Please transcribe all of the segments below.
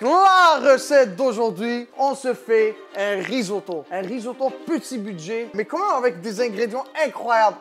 La recette d'aujourd'hui, on se fait un risotto. Un risotto petit budget, mais quand même avec des ingrédients incroyables.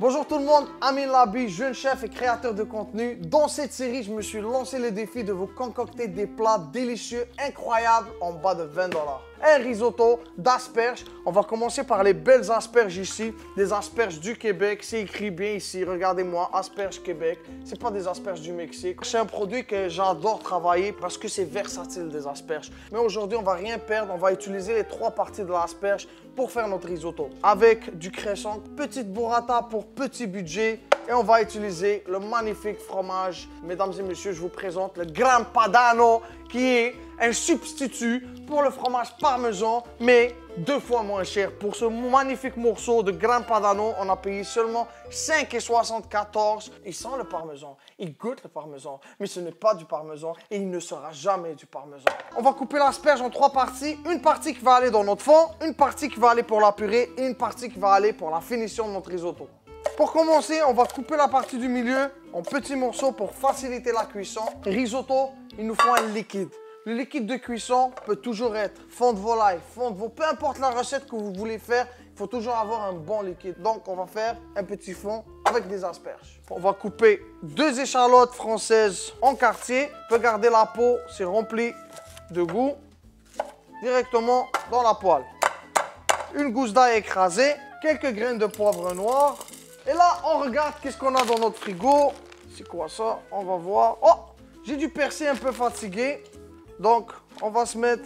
Bonjour tout le monde, Amine Laabi, jeune chef et créateur de contenu. Dans cette série, je me suis lancé le défi de vous concocter des plats délicieux, incroyables, en bas de 20$. Un risotto d'asperges. On va commencer par les belles asperges ici, des asperges du Québec. C'est écrit bien ici, regardez-moi, asperges Québec. C'est pas des asperges du Mexique. C'est un produit que j'adore travailler parce que c'est versatile des asperges. Mais aujourd'hui, on va rien perdre. On va utiliser les trois parties de l'asperge pour faire notre risotto. Avec du cresson, petite burrata pour petit budget, et on va utiliser le magnifique fromage. Mesdames et messieurs, je vous présente le Grana Padano, qui est un substitut pour le fromage parmesan, mais 2 fois moins cher. Pour ce magnifique morceau de Grana Padano, on a payé seulement 5,74. Il sent le parmesan, il goûte le parmesan, mais ce n'est pas du parmesan et il ne sera jamais du parmesan. On va couper l'asperge en 3 parties. Une partie qui va aller dans notre fond, une partie qui va aller pour la purée et une partie qui va aller pour la finition de notre risotto. Pour commencer, on va couper la partie du milieu en petits morceaux pour faciliter la cuisson. Risotto, il nous faut un liquide. Le liquide de cuisson peut toujours être fond de volaille, fond de veau, peu importe la recette que vous voulez faire, il faut toujours avoir un bon liquide. Donc, on va faire un petit fond avec des asperges. On va couper 2 échalotes françaises en quartier. On peut garder la peau, c'est rempli de goût, directement dans la poêle. Une gousse d'ail écrasée, quelques graines de poivre noir. Et là, on regarde qu'est-ce qu'on a dans notre frigo. C'est quoi ça? On va voir. Oh! J'ai du persil un peu fatigué. Donc, on va se mettre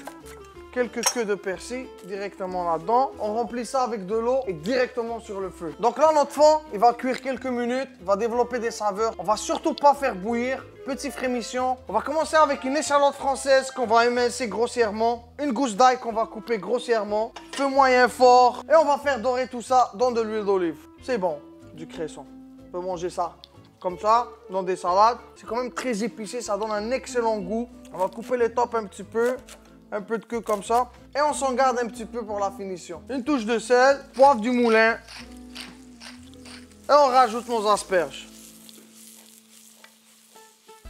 quelques queues de persil directement là-dedans. On remplit ça avec de l'eau et directement sur le feu. Donc là, notre fond, il va cuire quelques minutes. Il va développer des saveurs. On va surtout pas faire bouillir. Petite frémission. On va commencer avec une échalote française qu'on va émincer grossièrement. Une gousse d'ail qu'on va couper grossièrement. Feu moyen fort. Et on va faire dorer tout ça dans de l'huile d'olive. C'est bon. Du cresson. On peut manger ça comme ça, dans des salades. C'est quand même très épicé, ça donne un excellent goût. On va couper les tops un petit peu, un peu de queue comme ça. Et on s'en garde un petit peu pour la finition. Une touche de sel, poivre du moulin. Et on rajoute nos asperges.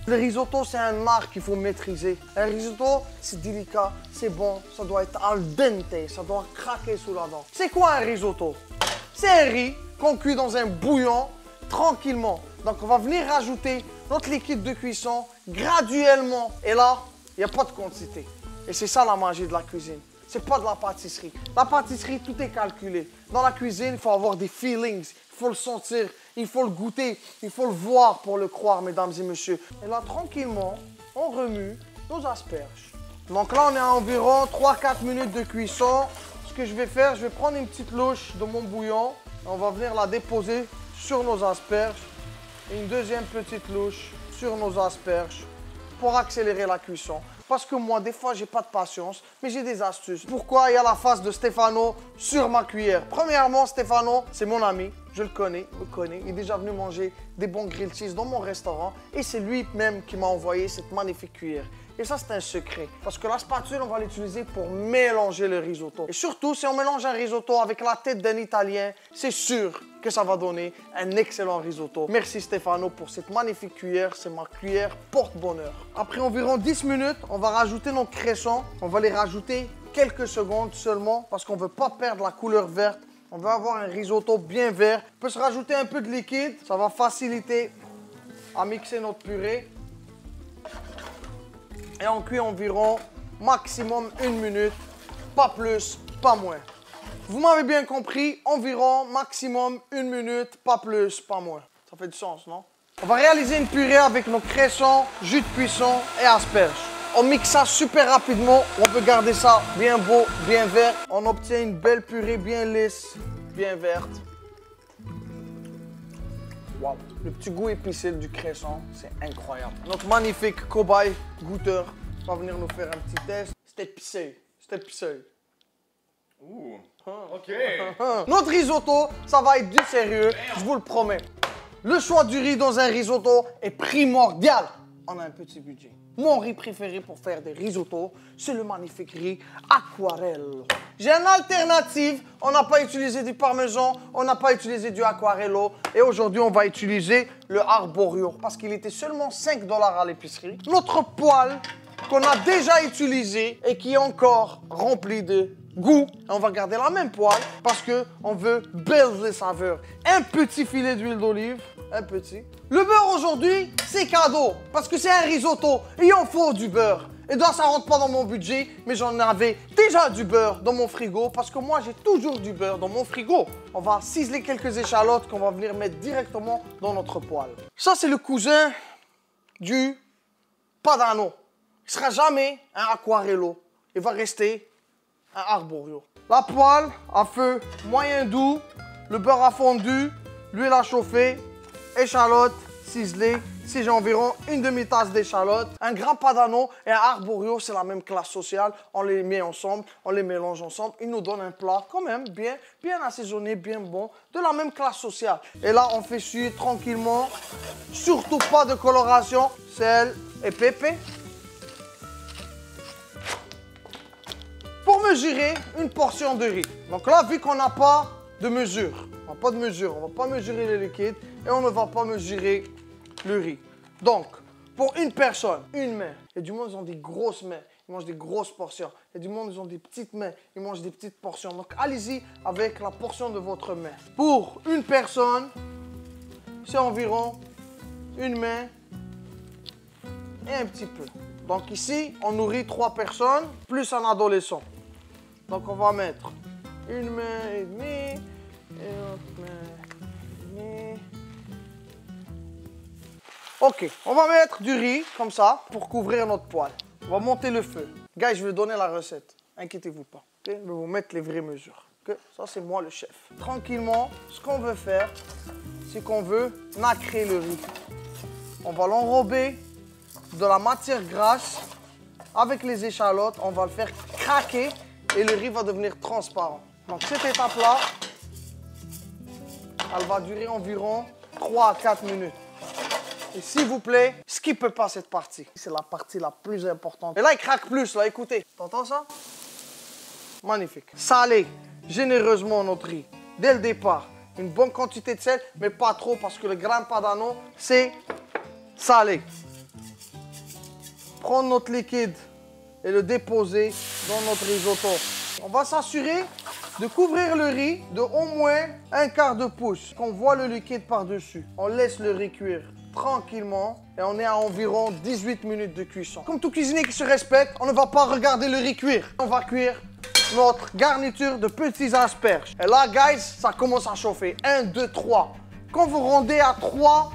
Le risotto, c'est un art qu'il faut maîtriser. Un risotto, c'est délicat, c'est bon, ça doit être al dente, ça doit craquer sous la dent. C'est quoi un risotto? C'est un riz qu'on cuit dans un bouillon tranquillement. Donc on va venir rajouter notre liquide de cuisson graduellement. Et là, il n'y a pas de quantité. Et c'est ça la magie de la cuisine. C'est pas de la pâtisserie. La pâtisserie, tout est calculé. Dans la cuisine, il faut avoir des feelings. Il faut le sentir, il faut le goûter, il faut le voir pour le croire, mesdames et messieurs. Et là, tranquillement, on remue nos asperges. Donc là, on est à environ 3-4 minutes de cuisson. Ce que je vais faire, je vais prendre une petite louche de mon bouillon. On va venir la déposer sur nos asperges. Une deuxième petite louche sur nos asperges pour accélérer la cuisson. Parce que moi, des fois, j'ai pas de patience, mais j'ai des astuces. Pourquoi il y a la face de Stefano sur ma cuillère? Premièrement, Stefano, c'est mon ami. Je le connais, il me connaît. Il est déjà venu manger des bons grilled cheese dans mon restaurant. Et c'est lui-même qui m'a envoyé cette magnifique cuillère. Et ça, c'est un secret. Parce que la spatule, on va l'utiliser pour mélanger le risotto. Et surtout, si on mélange un risotto avec la tête d'un Italien, c'est sûr que ça va donner un excellent risotto. Merci Stefano pour cette magnifique cuillère. C'est ma cuillère porte-bonheur. Après environ 10 minutes, on va rajouter nos cressons. On va les rajouter quelques secondes seulement parce qu'on ne veut pas perdre la couleur verte. On veut avoir un risotto bien vert. On peut se rajouter un peu de liquide. Ça va faciliter à mixer notre purée. Et on cuit environ maximum 1 minute, pas plus, pas moins. Vous m'avez bien compris, environ maximum 1 minute, pas plus, pas moins. Ça fait du sens, non? On va réaliser une purée avec nos cressons, jus de poisson et asperges. On mixe ça super rapidement, on peut garder ça bien beau, bien vert. On obtient une belle purée bien lisse, bien verte. Wow, le petit goût épicé du cresson, c'est incroyable. Notre magnifique cobaye goûteur va venir nous faire un petit test. C'est épicé, c'est épicé. Ouh, ok. Notre risotto, ça va être du sérieux, je vous le promets. Le choix du riz dans un risotto est primordial. on a un petit budget. Mon riz préféré pour faire des risottos, c'est le magnifique riz Acquerello. J'ai une alternative. On n'a pas utilisé du parmesan, on n'a pas utilisé du Acquerello. Et aujourd'hui, on va utiliser le Arborio parce qu'il était seulement 5 $ à l'épicerie. Notre poêle qu'on a déjà utilisé et qui est encore rempli de goût. On va garder la même poêle parce qu'on veut belles les saveurs. Un petit filet d'huile d'olive, un petit. Le beurre aujourd'hui, c'est cadeau parce que c'est un risotto et il en faut du beurre. Et donc ça rentre pas dans mon budget, mais j'en avais déjà du beurre dans mon frigo parce que moi j'ai toujours du beurre dans mon frigo. On va ciseler quelques échalotes qu'on va venir mettre directement dans notre poêle. Ça c'est le cousin du Padano. Il sera jamais un Acquerello. Il va rester un Arborio. La poêle à feu moyen doux, le beurre a fondu, l'huile a chauffé, échalotes ciselées. Si j'ai environ une demi-tasse d'échalotes, un Grana Padano et un Arborio, c'est la même classe sociale. On les met ensemble, on les mélange ensemble. Ils nous donnent un plat quand même bien assaisonné, bien bon, de la même classe sociale. Et là, on fait suivre tranquillement, surtout pas de coloration, sel et pépé. Pour mesurer une portion de riz. Donc là, vu qu'on n'a pas de mesure, on n'a pas de mesure, on ne va pas mesurer le liquide et on ne va pas mesurer le riz. Donc, pour une personne, une main. Et du monde, ils ont des grosses mains. Ils mangent des grosses portions. Et du monde, ils ont des petites mains. Ils mangent des petites portions. Donc, allez-y avec la portion de votre main. Pour une personne, c'est environ une main et un petit peu. Donc ici, on nourrit 3 personnes, plus un adolescent. Donc, on va mettre une main et demie, et l'autre main et demie. Ok, on va mettre du riz, comme ça, pour couvrir notre poêle. On va monter le feu. Guys, je vais donner la recette. Inquiétez-vous pas. Okay? Je vais vous mettre les vraies mesures. Okay? Ça, c'est moi le chef. Tranquillement, ce qu'on veut faire, c'est qu'on veut nacrer le riz. On va l'enrober de la matière grasse. Avec les échalotes, on va le faire craquer et le riz va devenir transparent. Donc, cette étape-là, elle va durer environ 3 à 4 minutes. Et s'il vous plaît, skippez pas cette partie. C'est la partie la plus importante. Et là, il craque plus, là, écoutez. T'entends ça? Magnifique. Salez généreusement notre riz. Dès le départ, une bonne quantité de sel, mais pas trop, parce que le Grana Padano, c'est salé. Prendre notre liquide et le déposer dans notre risotto. On va s'assurer de couvrir le riz de au moins 1/4 de pouce. Qu'on voit le liquide par-dessus. On laisse le riz cuire tranquillement et on est à environ 18 minutes de cuisson. Comme tout cuisinier qui se respecte, on ne va pas regarder le riz cuire. On va cuire notre garniture de petits asperges. Et là, guys, ça commence à chauffer. 1, 2, 3. Quand vous rendez à 3,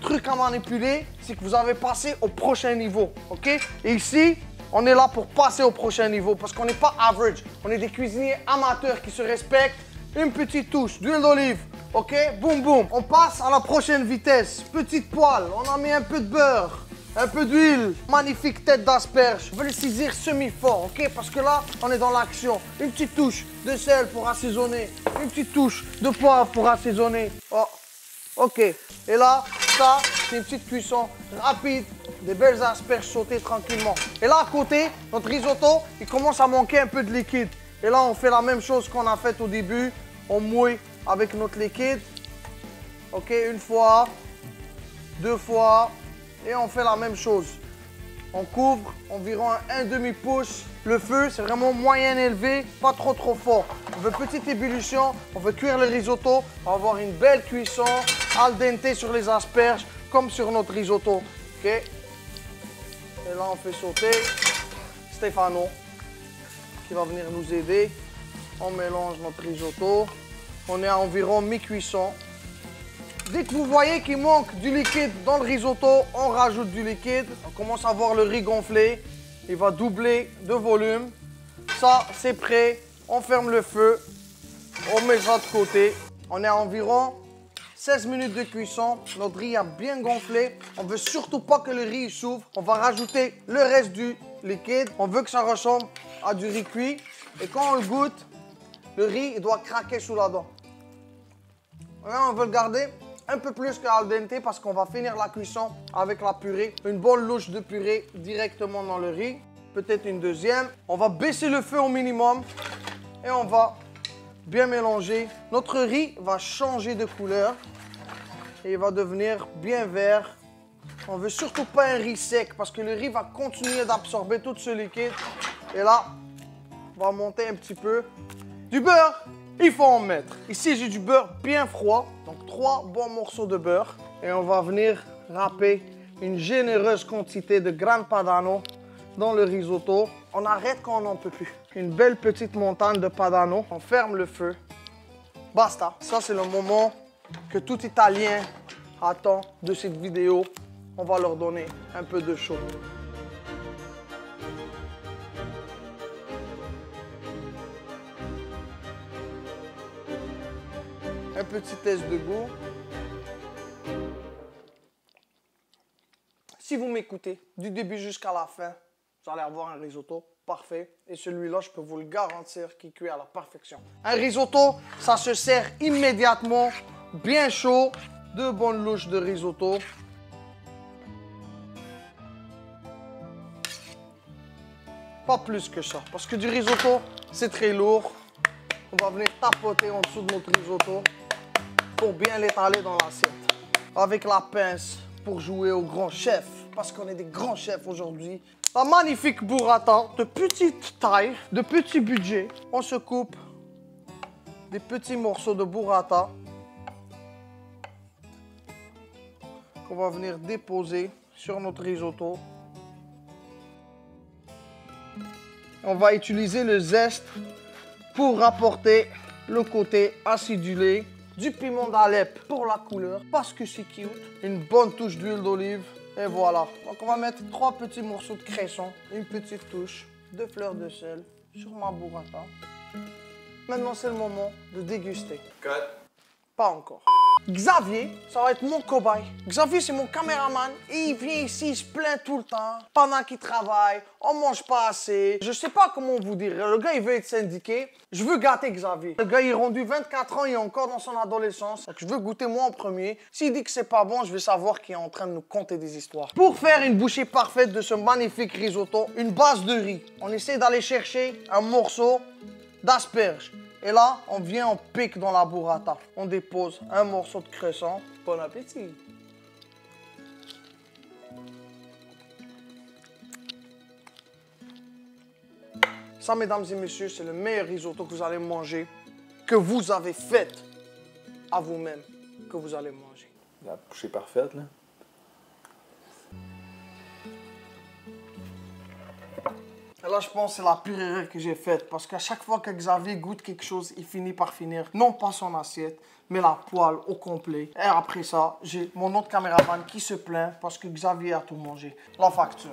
truc à manipuler, c'est que vous avez passé au prochain niveau, ok? Et ici, on est là pour passer au prochain niveau parce qu'on n'est pas average. On est des cuisiniers amateurs qui se respectent. Une petite touche d'huile d'olive, ok? Boum, boum. On passe à la prochaine vitesse. Petite poêle, on a mis un peu de beurre, un peu d'huile. Magnifique tête d'asperge. Je veux le saisir semi-fort, ok? Parce que là, on est dans l'action. Une petite touche de sel pour assaisonner. Une petite touche de poivre pour assaisonner. Oh, ok. Et là, c'est une petite cuisson rapide, des belles asperges sautées tranquillement. Et là, à côté, notre risotto, il commence à manquer un peu de liquide. Et là, on fait la même chose qu'on a fait au début. On mouille avec notre liquide. OK, une fois, 2 fois. Et on fait la même chose. On couvre environ un demi-pouce. Le feu, c'est vraiment moyen élevé, pas trop fort. On veut petite ébullition, on veut cuire le risotto, on va avoir une belle cuisson, al dente sur les asperges, comme sur notre risotto. OK? Et là, on fait sauter Stefano, qui va venir nous aider. On mélange notre risotto. On est à environ mi-cuisson. Dès que vous voyez qu'il manque du liquide dans le risotto, on rajoute du liquide. On commence à voir le riz gonfler. Il va doubler de volume. Ça, c'est prêt. On ferme le feu. On met ça de côté. On est à environ 16 minutes de cuisson. Notre riz a bien gonflé. On veut surtout pas que le riz s'ouvre. On va rajouter le reste du liquide. On veut que ça ressemble à du riz cuit. Et quand on le goûte, le riz il doit craquer sous la dent. Et là, on veut le garder un peu plus que al dente parce qu'on va finir la cuisson avec la purée. Une bonne louche de purée directement dans le riz. Peut-être une deuxième. On va baisser le feu au minimum et on va bien mélanger. Notre riz va changer de couleur et il va devenir bien vert. On ne veut surtout pas un riz sec parce que le riz va continuer d'absorber tout ce liquide. Et là, on va monter un petit peu. Du beurre, il faut en mettre. Ici, j'ai du beurre bien froid. Donc, 3 bons morceaux de beurre. Et on va venir râper une généreuse quantité de Grana Padano dans le risotto. On arrête quand on n'en peut plus. Une belle petite montagne de Padano. On ferme le feu. Basta. Ça, c'est le moment que tout Italien attend de cette vidéo. On va leur donner un peu de chaud. Un petit test de goût. Si vous m'écoutez du début jusqu'à la fin, vous allez avoir un risotto parfait. Et celui-là, je peux vous le garantir qu'il cuit à la perfection. Un risotto, ça se sert immédiatement, bien chaud. 2 bonnes louches de risotto. Pas plus que ça, parce que du risotto, c'est très lourd. On va venir tapoter en dessous de notre risotto pour bien l'étaler dans l'assiette. Avec la pince pour jouer au grand chef, parce qu'on est des grands chefs aujourd'hui. La magnifique burrata de petite taille, de petit budget. On se coupe des petits morceaux de burrata qu'on va venir déposer sur notre risotto. On va utiliser le zeste pour rapporter le côté acidulé, du piment d'Alep pour la couleur, parce que c'est cute, une bonne touche d'huile d'olive, et voilà. Donc on va mettre 3 petits morceaux de cresson, une petite touche de fleur de sel sur ma burrata. Maintenant c'est le moment de déguster. Cut. Pas encore. Xavier, ça va être mon cobaye. Xavier, c'est mon caméraman. Et il vient ici, il se plaint tout le temps. Pendant qu'il travaille, on mange pas assez. Je sais pas comment vous dire. Le gars, il veut être syndiqué. Je veux gâter Xavier. Le gars, il est rendu 24 ans, il est encore dans son adolescence. Donc, je veux goûter moi en premier. S'il dit que c'est pas bon, je vais savoir qu'il est en train de nous conter des histoires. Pour faire une bouchée parfaite de ce magnifique risotto, une base de riz. On essaie d'aller chercher un morceau d'asperge. Et là, on vient, on pique dans la burrata. On dépose un morceau de cresson. Bon appétit! Ça, mesdames et messieurs, c'est le meilleur risotto que vous allez manger, que vous avez fait à vous-même, que vous allez manger. La bouchée parfaite, là. Et là, je pense que c'est la pire erreur que j'ai faite. Parce qu'à chaque fois que Xavier goûte quelque chose, il finit par finir, non pas son assiette, mais la poêle au complet. Et après ça, j'ai mon autre caméraman qui se plaint parce que Xavier a tout mangé. La facture.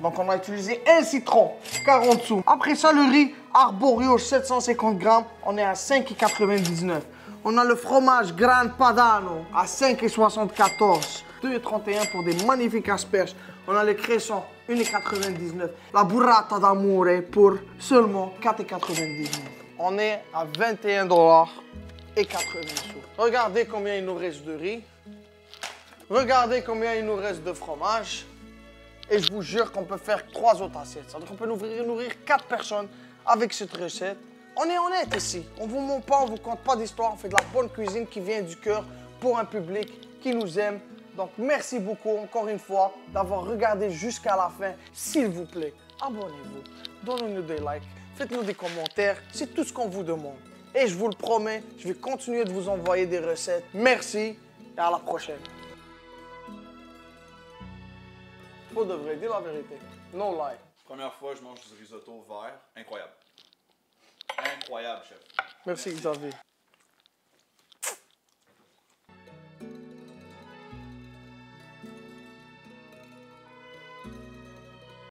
Donc, on a utilisé un citron, 40 sous. Après ça, le riz Arborio, 750 grammes, on est à 5,99. On a le fromage Grana Padano à 5,74. 2,31 pour des magnifiques asperges. On a le cresson, 1,99. La burrata d'amore pour seulement 4,99. On est à 21,80 $. Regardez combien il nous reste de riz. Regardez combien il nous reste de fromage. Et je vous jure qu'on peut faire 3 autres assiettes. C'est-à-dire qu'on peut nourrir 4 personnes avec cette recette. On est honnête ici. On ne vous ment pas, on ne vous compte pas d'histoire. On fait de la bonne cuisine qui vient du cœur pour un public qui nous aime. Donc, merci beaucoup, encore une fois, d'avoir regardé jusqu'à la fin. S'il vous plaît, abonnez-vous, donnez-nous des likes, faites-nous des commentaires. C'est tout ce qu'on vous demande. Et je vous le promets, je vais continuer de vous envoyer des recettes. Merci et à la prochaine. Pour de vrai, dis la vérité. No lie. Première fois, je mange du risotto vert. Incroyable. Incroyable, chef. Merci, Xavier.